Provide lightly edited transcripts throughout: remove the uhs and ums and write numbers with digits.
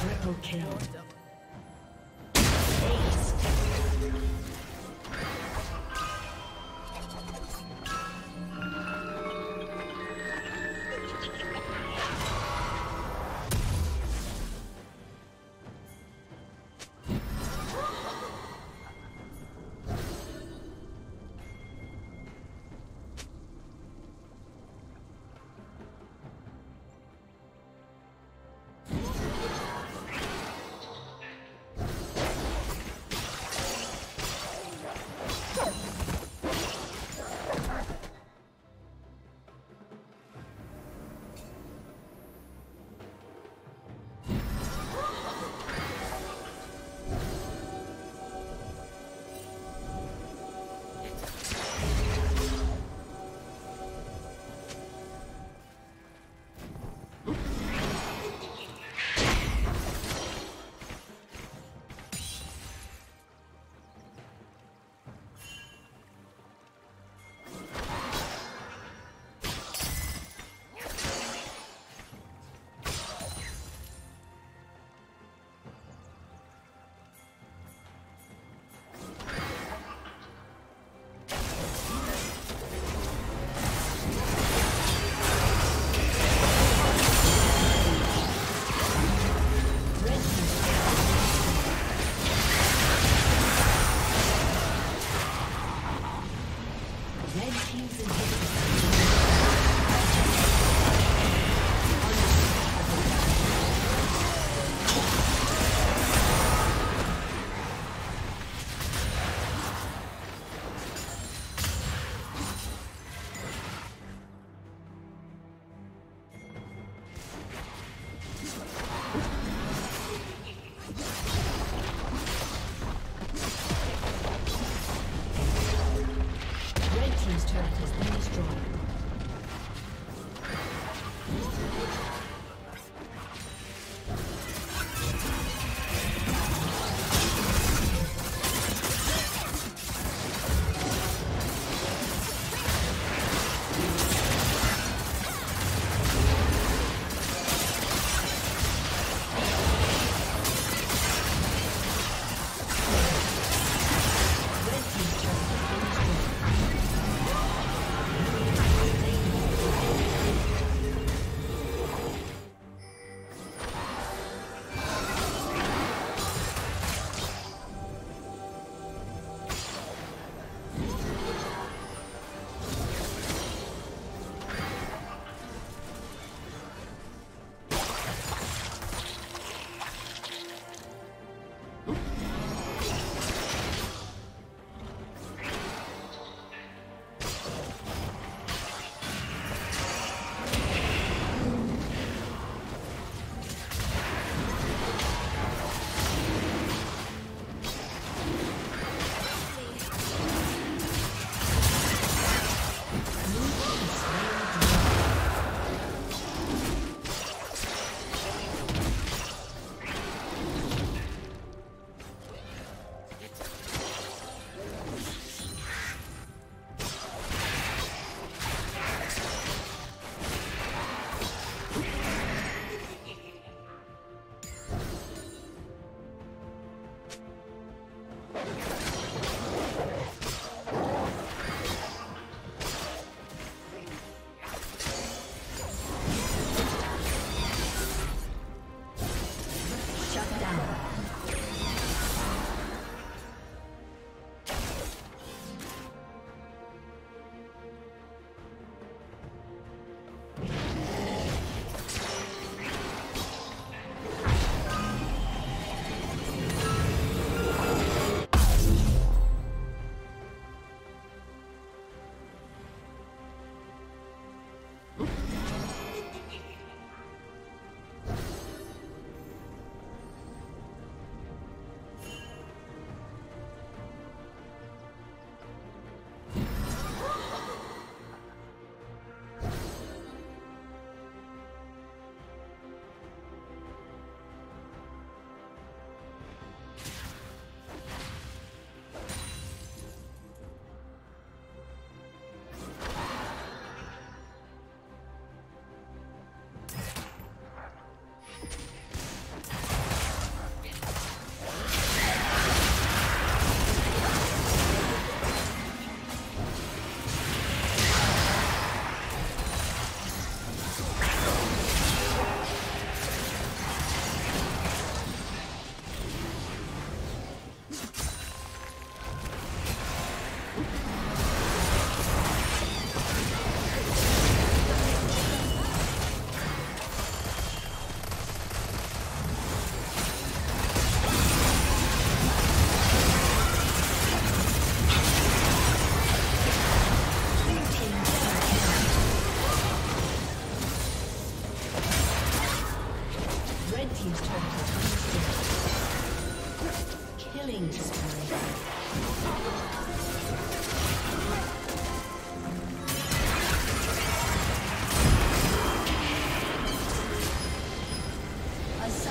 Triple kill.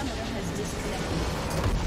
summoner has disconnected.